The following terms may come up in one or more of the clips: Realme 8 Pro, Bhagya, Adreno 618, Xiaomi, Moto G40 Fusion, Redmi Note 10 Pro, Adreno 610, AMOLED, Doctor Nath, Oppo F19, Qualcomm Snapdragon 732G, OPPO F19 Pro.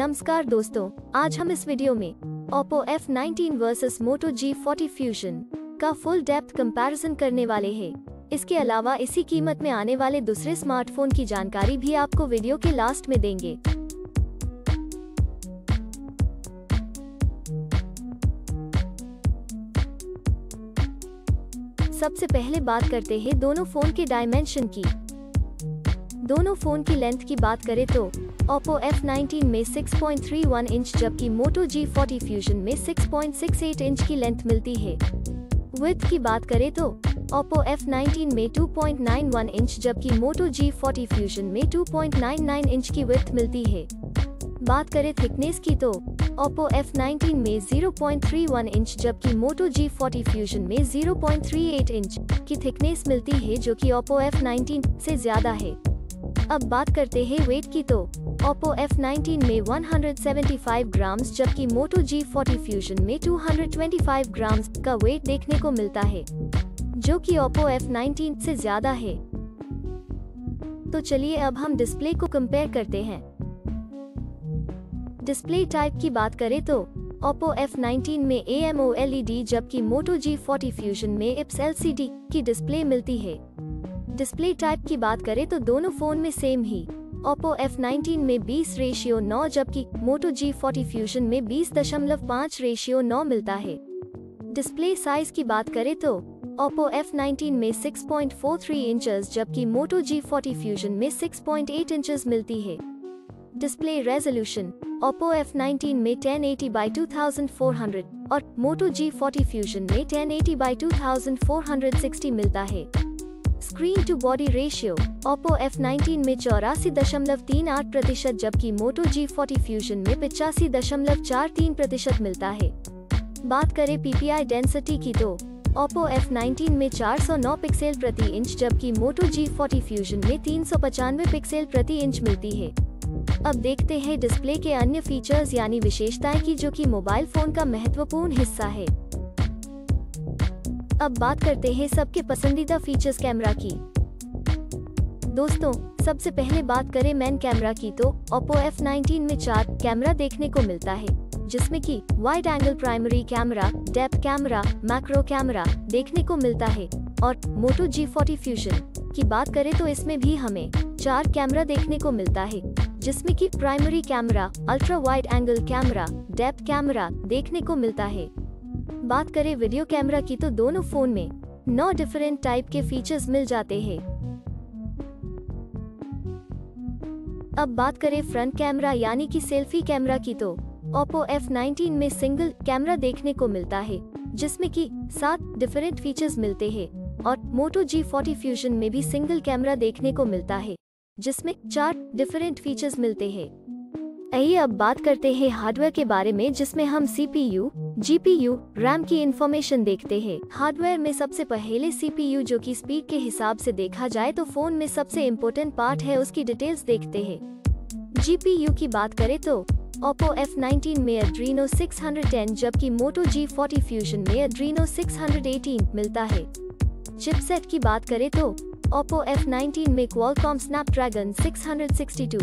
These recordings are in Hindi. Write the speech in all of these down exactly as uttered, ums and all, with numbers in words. नमस्कार दोस्तों, आज हम इस वीडियो में Oppo F nineteen versus Moto G forty Fusion का फुल डेप्थ कंपैरिजन करने वाले हैं। इसके अलावा इसी कीमत में आने वाले दूसरे स्मार्टफोन की जानकारी भी आपको वीडियो के लास्ट में देंगे। सबसे पहले बात करते हैं दोनों फोन के डायमेंशन की। दोनों फोन की लेंथ की बात करें तो Oppo F नाइनटीन में six point three one inch जबकि Moto G फोर्टी Fusion में six point six eight inch की लेंथ मिलती है। विड्थ की बात करें तो Oppo F नाइनटीन में two point nine one inch जबकि Moto G फोर्टी Fusion में two point nine nine inch की विड्थ मिलती है। बात करें थिकनेस की तो Oppo F नाइनटीन में zero point three one inch जबकि Moto G फोर्टी Fusion में zero point three eight inch की थिकनेस मिलती है, जो कि Oppo F नाइनटीन से ज्यादा है। अब बात करते हैं वेट की तो Oppo F नाइनटीन में one hundred seventy five grams जबकि Moto G फोर्टी Fusion में two hundred twenty five grams का वेट देखने को मिलता है, जो कि Oppo F नाइनटीन से ज्यादा है। तो चलिए अब हम डिस्प्ले को कंपेयर करते हैं। डिस्प्ले टाइप की बात करें तो Oppo F नाइनटीन में AMOLED जबकि Moto G फोर्टी Fusion में I P S L C D की डिस्प्ले मिलती है। डिस्प्ले टाइप की बात करें तो दोनों फोन में सेम ही Oppo F नाइनटीन में बीस रेशियो नौ जबकि Moto G फोर्टी Fusion में बीस दशमलव पाँच रेशियो नौ मिलता है। डिस्प्ले साइज की बात करें तो Oppo F नाइनटीन में six point four three inches जबकि Moto G फोर्टी Fusion में सिक्स पॉइंट एट इंचेस मिलती है। Display resolution Oppo F nineteen में ten eighty by two thousand four hundred और Moto G फोर्टी Fusion में ten eighty by two thousand four hundred sixty मिलता है। Screen to body ratio Oppo F nineteen में चौरासी दशमलव तीन आठ प्रतिशत जबकि Moto G फोर्टी Fusion में पिचासी दशमलव चार तीन प्रतिशत मिलता है। बात करें पीपीआई डेंसिटी की तो Oppo F नाइनटीन में चार सौ नौ पिक्सल प्रति इंच जबकि Moto G फोर्टी Fusion में तीन सौ पचानवे पिक्सल प्रति इंच मिलती है। अब देखते हैं डिस्प्ले के अन्य फीचर्स यानी विशेषताएं की, जो कि मोबाइल फोन का महत्वपूर्ण हिस्सा है। अब बात करते हैं सबके पसंदीदा फीचर्स कैमरा की। दोस्तों, सबसे पहले बात करें मेन कैमरा की तो Oppo F नाइनटीन में चार कैमरा देखने को मिलता है, जिसमें कि wide angle primary camera, depth camera, macro camera देखने को मिलता है। और Moto G फोर्टी Fusion की बात करें तो इसमें भी हमें चार कैमरा देखने को मिलता है, जिसमें कि primary camera, ultra wide angle camera, depth camera देखने को मिलता है। बात करें वीडियो कैमरा की तो दोनों फोन में नौ डिफरेंट टाइप के फीचर्स मिल जाते हैं। अब बात करें फ्रंट कैमरा यानी कि सेल्फी कैमरा की तो Oppo F नाइनटीन में सिंगल कैमरा देखने को मिलता है, जिसमें कि सात डिफरेंट फीचर्स मिलते हैं। और Moto G फोर्टी Fusion में भी सिंगल कैमरा देखने को मिलता है, जिसमें चार डिफरेंट फीचर्स मिलते हैं। आइए अब बात करते हैं हार्डवेयर के बारे में, जिसमें हम सीपीयू, जीपीयू, रैम की इंफॉर्मेशन देखते हैं। हार्डवेयर में सबसे पहले सीपीयू, जो कि स्पीड के हिसाब से देखा जाए तो फोन में सबसे इम्पोर्टेंट पार्ट है, उसकी डिटेल्स देखते हैं। जीपीयू की बात करें तो Oppo F नाइनटीन में Adreno सिक्स टेन जबकि Moto G फोर्टी Fusion में Adreno सिक्स एटीन मिलता है। चिपसेट की बात करें तो Oppo F नाइनटीन में Qualcomm Snapdragon six sixty two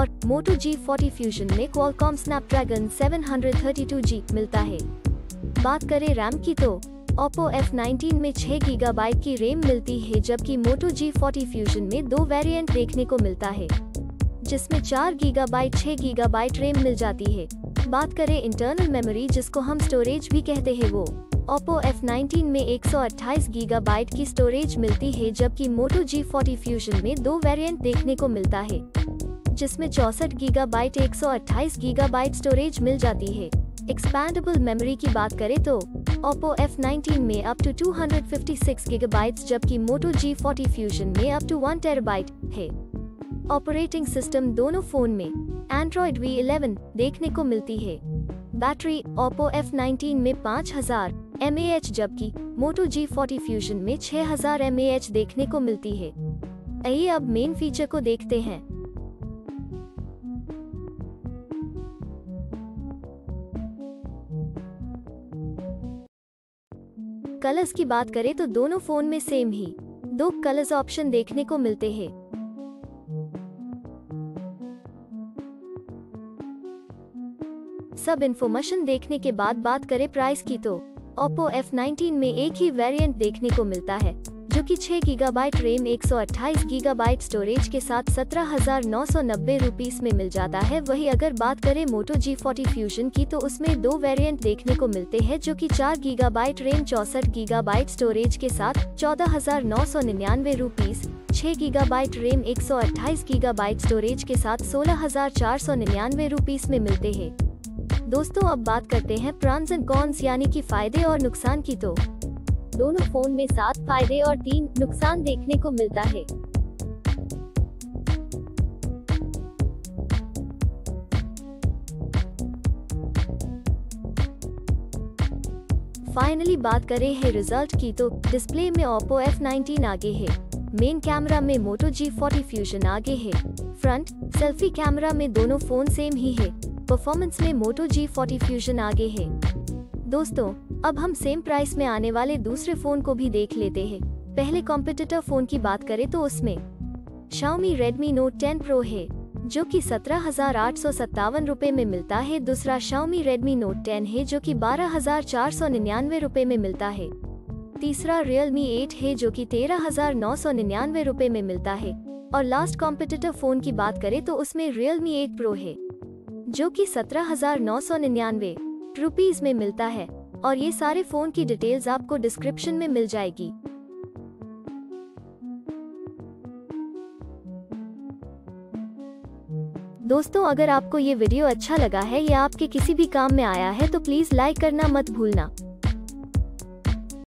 और Moto G फोर्टी Fusion में Qualcomm Snapdragon seven thirty two G मिलता है। बात करें रैम की तो Oppo F नाइनटीन में सिक्स गीगाबाइट की रैम मिलती है जबकि Moto G फोर्टी Fusion में दो वेरिएंट देखने को मिलता है, जिसमें चार गीगाबाइट, सिक्स गीगाबाइट रैम मिल जाती है। बात करें इंटरनल मेमोरी, जिसको हम स्टोरेज भी कहते हैं, वो Oppo F नाइनटीन में एक सौ अट्ठाईस गीगाबाइट की स्टोरेज मिलती है जबकि Moto G फोर्टी Fusion में दो वेरिएंट देखने को मिलता है, जिसमें चौसठ गीगाबाइट, एक सौ अट्ठाईस गीगाबाइट स्टोरेज मिल जाती है। एक्सपैंडेबल मेमोरी की बात करें तो Oppo F नाइनटीन में up to two fifty six gigabyte जबकि Moto G फोर्टी Fusion में अप टू वन टेराबाइट है। ऑपरेटिंग सिस्टम दोनों फोन में एंड्रॉयड वी इलेवन देखने को मिलती है। बैटरी Oppo F नाइनटीन में पाँच हज़ार एम ए एच जबकि Moto G फोर्टी Fusion में छह हज़ार एम ए एच देखने को मिलती है। आइए अब मेन फीचर को देखते हैं। कलर्स की बात करें तो दोनों फोन में सेम ही दो कलर्स ऑप्शन देखने को मिलते हैं। सब इन्फॉर्मेशन देखने के बाद बात करें प्राइस की तो Oppo एफ नाइनटीन में एक ही वेरिएंट देखने को मिलता है जो कि छह गीगाबाइट रैम एक सौ अट्ठाईस गीगाबाइट स्टोरेज के साथ सत्रह हजार नौ सौ नब्बे रुपीस में मिल जाता है। वहीं अगर बात करें Moto जी फोर्टी Fusion की तो उसमें दो वेरिएंट देखने को मिलते हैं जो कि चार गीगाबाइट रैम चौसठ गीगाबाइट स्टोरेज के साथ चौदह हजार नौ सौ निन्यानवे रुपीस, छह गीगाबाइट रैम एक सौ अट्ठाईस गीगाबाइट स्टोरेज के साथ सोलह हजार चार सौ निन्यानवे रुपीस में मिलते हैं। दोस्तों अब बात करते हैं प्रॉन्स एंड कॉन्स यानी कि फायदे और नुकसान की तो दोनों फोन में सात फायदे और तीन नुकसान देखने को मिलता है। फाइनली बात करें है रिजल्ट की तो डिस्प्ले में Oppo एफ नाइनटीन आगे है, मेन कैमरा में Moto जी फोर्टी Fusion आगे है, फ्रंट सेल्फी कैमरा में दोनों फोन सेम ही है, परफॉर्मेंस में Moto जी फोर्टी Fusion आगे है। दोस्तों अब हम सेम प्राइस में आने वाले दूसरे फोन को भी देख लेते हैं। पहले कॉम्पिटिटर फोन की बात करें तो उसमें Xiaomi Redmi Note ten Pro है जो कि सत्रह हजार आठ सौ सत्तावन रुपए में मिलता है। दूसरा Xiaomi Redmi Note टेन है जो कि बारह हजार चार सौ निन्यानवे रुपए में मिलता है। तीसरा Realme एट है जो कि तेरह हजार नौ सौ निन्यानवे रुपए में मिलता है। और लास्ट कॉम्पिटिटर फोन की बात करें तो उसमें Realme एट Pro है जो कि सत्रह हजार नौ सौ निन्यानवे रुपीज में मिलता है। और ये सारे फोन की डिटेल्स आपको डिस्क्रिप्शन में मिल जाएगी। दोस्तों अगर आपको ये वीडियो अच्छा लगा है या आपके किसी भी काम में आया है तो प्लीज लाइक करना मत भूलना।